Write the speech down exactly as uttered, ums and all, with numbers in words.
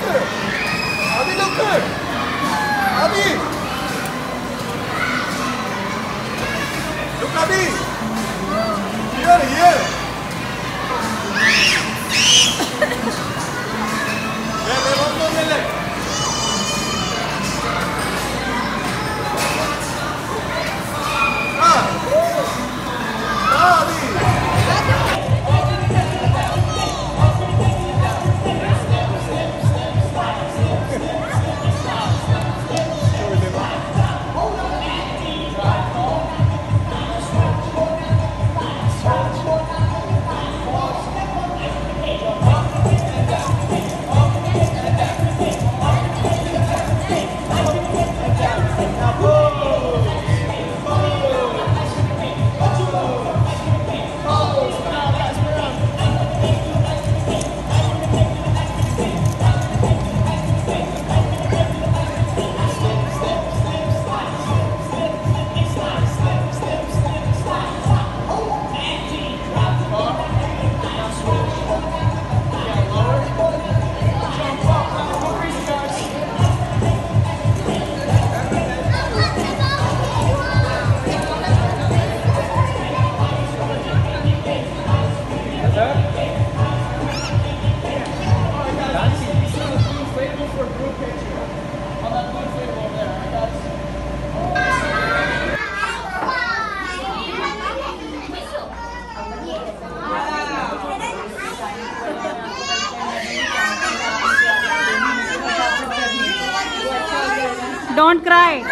Doktor! Abi doktor! Abi! Look Abi! Here, here! Le, le, le, le, le. Ah! Ah, Abi! Don't cry.